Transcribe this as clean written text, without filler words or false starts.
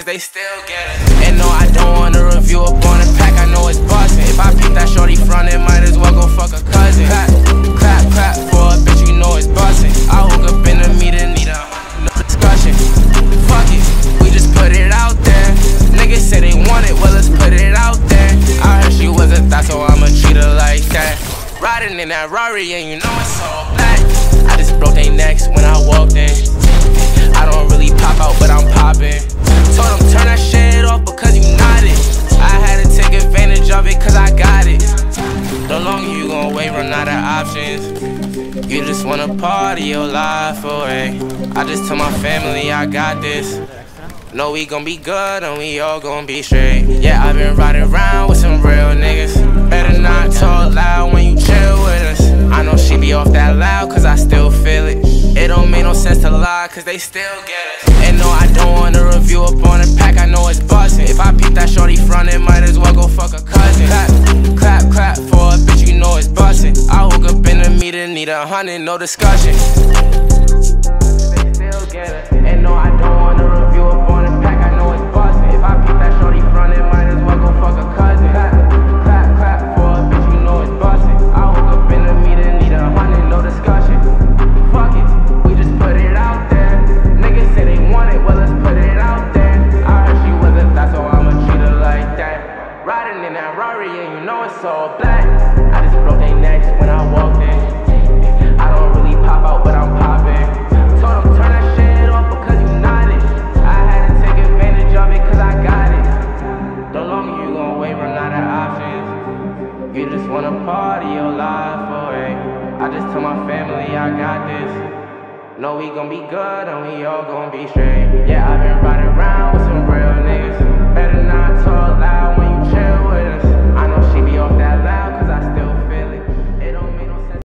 cause they still get it. And no, I don't wanna review up on a pack, I know it's bustin'. If I pick that shorty front, it might as well go fuck a cousin. Clap, clap, clap for a bitch, you know it's bustin'. I hook up in a meeting, need a no discussion. Fuck it, we just put it out there. Niggas say they want it, well let's put it out there. I heard she was a thot, so I'ma treat her like that. Riding in that Rari, and you know it's all black. I just broke they necks when I walked in. I don't really pop out, but I'm poppin'. Told them turn that shit off because you nodded. I had to take advantage of it cause I got it. The longer you gon' wait, run out of options. You just wanna party your life away. I just tell my family I got this. Know we gon' be good and we all gon' be straight. Yeah, I've been riding around with some real niggas. Better not talk loud when you chill with us. I know she be off that loud cause I still feel it. It don't make no sense to lie cause they still get us. And no, I don't wanna review up on a pack, I know it's bustin'. If I peep that shorty front, it might as well go fuck a cousin. Clap, clap, clap for a bitch, you know it's bustin'. I hook up in a meeting, need 100, no discussion. They still get us. And no, I don't wanna review up on a pack, I know it's bustin'. If I peep that shorty front, it might as well go fuck a cousin. Clap, clap, clap for a bitch, you know it's bustin'. I hook up in a meeting, need 100, no discussion. Fuck it. You know it's all black. I just broke their necks when I walked in. I don't really pop out, but I'm poppin'. Told them turn that shit off because you nodded. I had to take advantage of it cause I got it. The longer you gon' wait, run out of options. You just wanna party your life away. I just tell my family I got this. Know we gon' be good and we all gon' be straight.